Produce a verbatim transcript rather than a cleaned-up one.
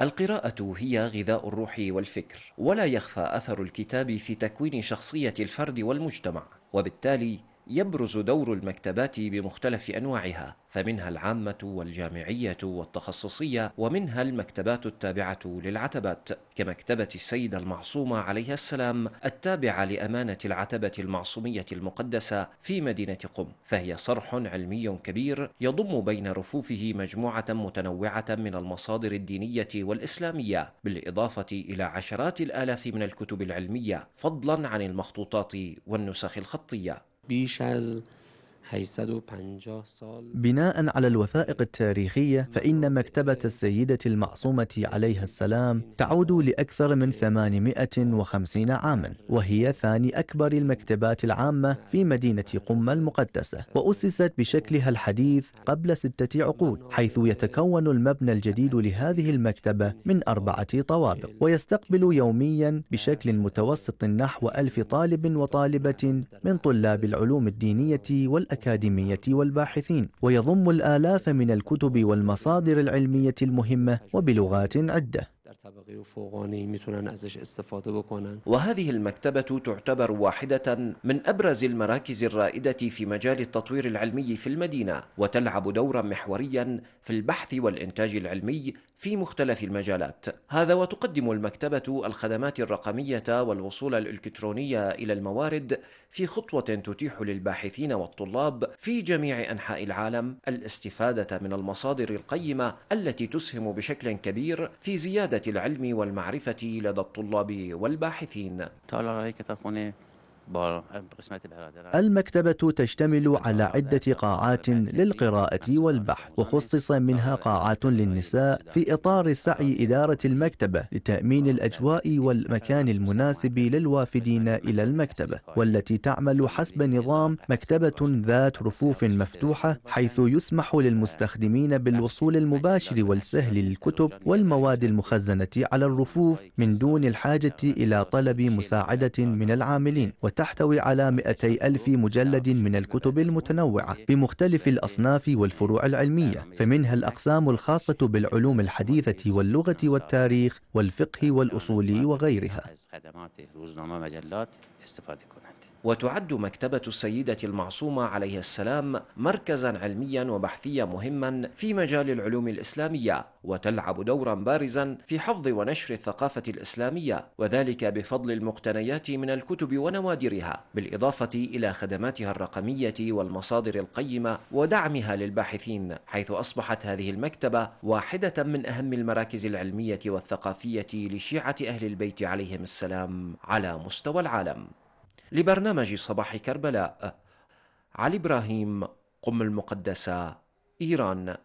القراءة هي غذاء الروح والفكر، ولا يخفى أثر الكتاب في تكوين شخصية الفرد والمجتمع، وبالتالي يبرز دور المكتبات بمختلف أنواعها، فمنها العامة والجامعية والتخصصية، ومنها المكتبات التابعة للعتبات، كمكتبة السيدة المعصومة عليها السلام التابعة لأمانة العتبة المعصومية المقدسة في مدينة قم، فهي صرح علمي كبير يضم بين رفوفه مجموعة متنوعة من المصادر الدينية والإسلامية، بالإضافة إلى عشرات الآلاف من الكتب العلمية، فضلا عن المخطوطات والنسخ الخطية. بناء على الوثائق التاريخية، فإن مكتبة السيدة المعصومة عليها السلام تعود لأكثر من ثمانمائة وخمسين عاما، وهي ثاني أكبر المكتبات العامة في مدينة قم المقدسة، وأسست بشكلها الحديث قبل ستة عقود، حيث يتكون المبنى الجديد لهذه المكتبة من أربعة طوابق، ويستقبل يوميا بشكل متوسط نحو ألف طالب وطالبة من طلاب العلوم الدينية والأكاديمية والباحثين، ويضم الآلاف من الكتب والمصادر العلمية المهمة وبلغات عدة. وهذه المكتبة تعتبر واحدة من أبرز المراكز الرائدة في مجال التطوير العلمي في المدينة، وتلعب دورا محوريا في البحث والإنتاج العلمي في مختلف المجالات. هذا وتقدم المكتبة الخدمات الرقمية والوصول الإلكترونية إلى الموارد في خطوة تتيح للباحثين والطلاب في جميع أنحاء العالم الاستفادة من المصادر القيمة التي تسهم بشكل كبير في زيادة العلم والمعرفة لدى الطلاب والباحثين. المكتبة تشتمل على عدة قاعات للقراءة والبحث، وخصص منها قاعات للنساء في إطار سعي إدارة المكتبة لتأمين الأجواء والمكان المناسب للوافدين إلى المكتبة، والتي تعمل حسب نظام مكتبة ذات رفوف مفتوحة، حيث يسمح للمستخدمين بالوصول المباشر والسهل للكتب والمواد المخزنة على الرفوف من دون الحاجة إلى طلب مساعدة من العاملين، تحتوي على مئتي ألف مجلد من الكتب المتنوعة بمختلف الأصناف والفروع العلمية، فمنها الأقسام الخاصة بالعلوم الحديثة واللغة والتاريخ والفقه والأصول وغيرها. وتعد مكتبة السيدة المعصومة عليها السلام مركزا علميا وبحثيا مهما في مجال العلوم الإسلامية، وتلعب دورا بارزا في حفظ ونشر الثقافة الإسلامية، وذلك بفضل المقتنيات من الكتب ونوادرها، بالإضافة إلى خدماتها الرقمية والمصادر القيمة ودعمها للباحثين، حيث أصبحت هذه المكتبة واحدة من أهم المراكز العلمية والثقافية لشيعة أهل البيت عليهم السلام على مستوى العالم. لبرنامج صباح كربلاء، علي إبراهيم، قم المقدسة، إيران.